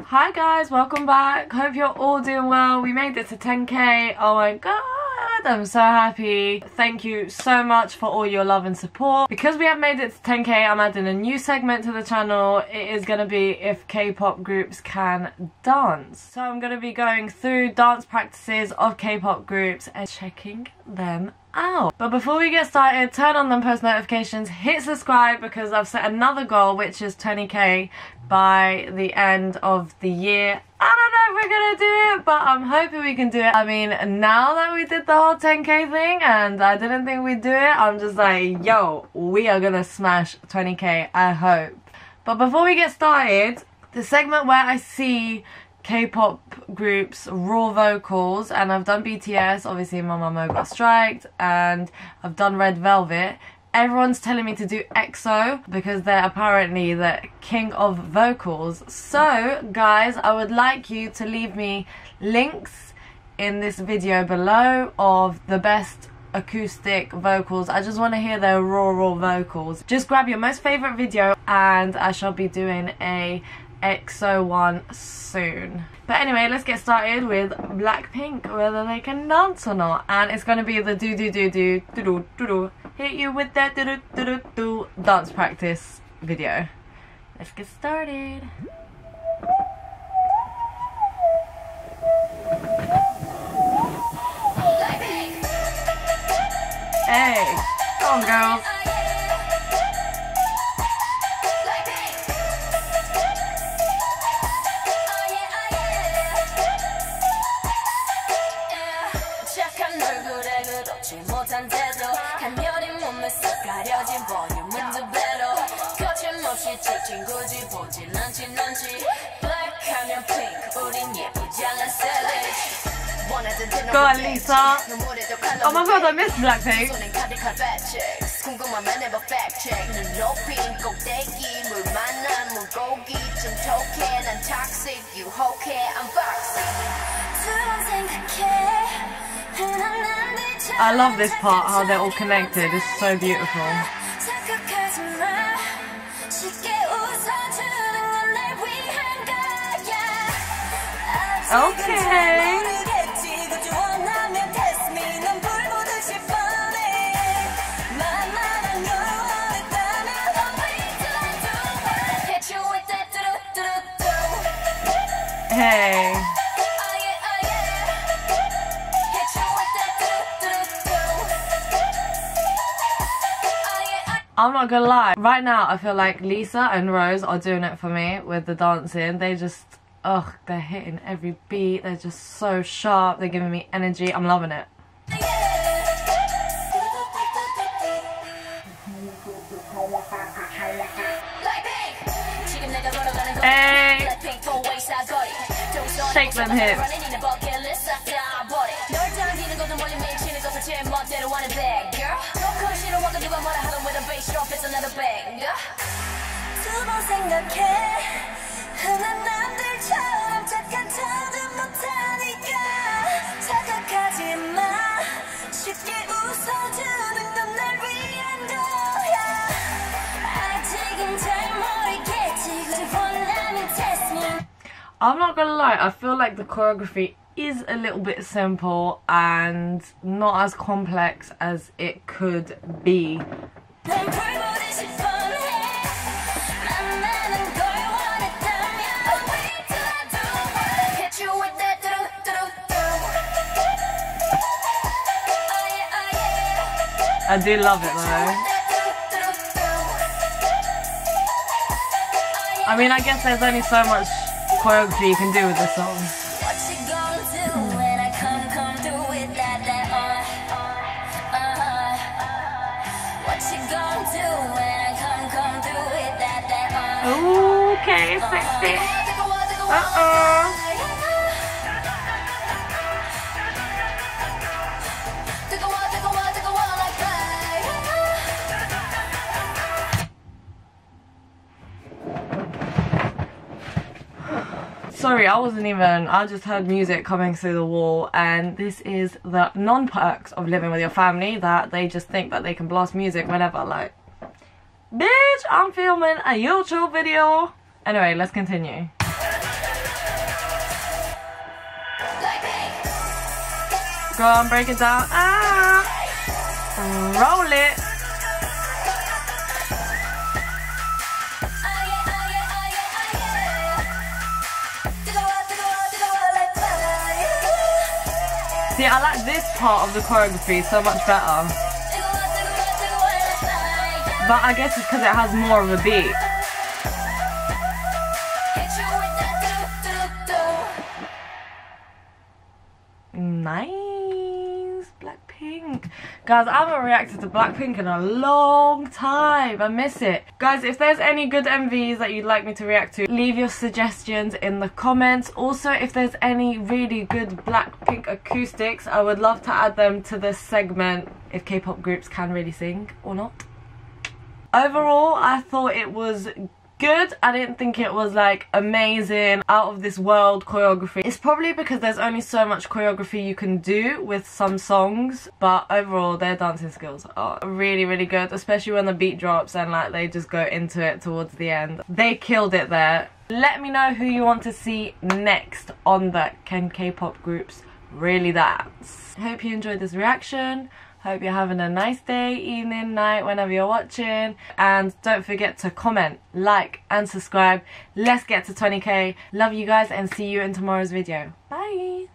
Hi guys, welcome back. Hope you're all doing well. We made it to 10k. Oh my god, I'm so happy. Thank you so much for all your love and support. Because we have made it to 10k, I'm adding a new segment to the channel. It is going to be if K-pop groups can dance. So I'm going to be going through dance practices of K-pop groups and checking them out. But before we get started, turn on them post notifications, hit subscribe because I've set another goal which is 20k by the end of the year. I don't know if we're gonna do it, but I'm hoping we can do it. I mean, now that we did the whole 10k thing and I didn't think we'd do it, I'm just like, yo, we are gonna smash 20k, I hope. But before we get started, the segment where I see K-pop groups raw vocals, and I've done BTS, obviously Momo got striked, and I've done Red Velvet. Everyone's telling me to do EXO because they're apparently the king of vocals. So guys, I would like you to leave me links in this video below of the best acoustic vocals. I just want to hear their raw vocals. Just grab your most favorite video and I shall be doing a EXO one soon. But anyway, let's get started with BLACKPINK, whether they can dance or not. And it's going to be the do-do-do-do-do-do-do-do. Hit you with that do-do-do-do-do dance practice video. Let's get started. Hey, come on girls. Go on, Lisa. Oh my god, I miss BLACKPINK. I love this part, how they're all connected. It's so beautiful. Okay. Hey. I'm not gonna lie, right now I feel like Lisa and Rose are doing it for me with the dancing. They just, ugh, they're hitting every beat, they're just so sharp, they're giving me energy, I'm loving it. Hey! Shake them hips. I'm not gonna lie, I feel like the choreography is a little bit simple and not as complex as it could be. I do love it though. I mean, I guess there's only so much choreography you can do with this song. Okay, sexy. Uh-oh. Sorry, I wasn't even, I just heard music coming through the wall, and this is the non-perks of living with your family, that they just think that they can blast music whenever, like, bitch, I'm filming a YouTube video. Anyway, let's continue. Girl, I'm breaking down. Ah! Roll it. See, I like this part of the choreography so much better. But I guess it's because it has more of a beat. Nice. BLACKPINK. Guys, I haven't reacted to BLACKPINK in a long time. I miss it. Guys, if there's any good MVs that you'd like me to react to, leave your suggestions in the comments. Also, if there's any really good BLACKPINK acoustics, I would love to add them to this segment, if K-pop groups can really sing or not. Overall, I thought it was good. I didn't think it was like amazing, out of this world choreography. It's probably because there's only so much choreography you can do with some songs, but overall their dancing skills are really, really good, especially when the beat drops and like they just go into it towards the end. They killed it there. Let me know who you want to see next on the Can K-pop Groups Really Dance? Hope you enjoyed this reaction. Hope you're having a nice day, evening, night, whenever you're watching. And don't forget to comment, like, and subscribe. Let's get to 20k. Love you guys and see you in tomorrow's video. Bye!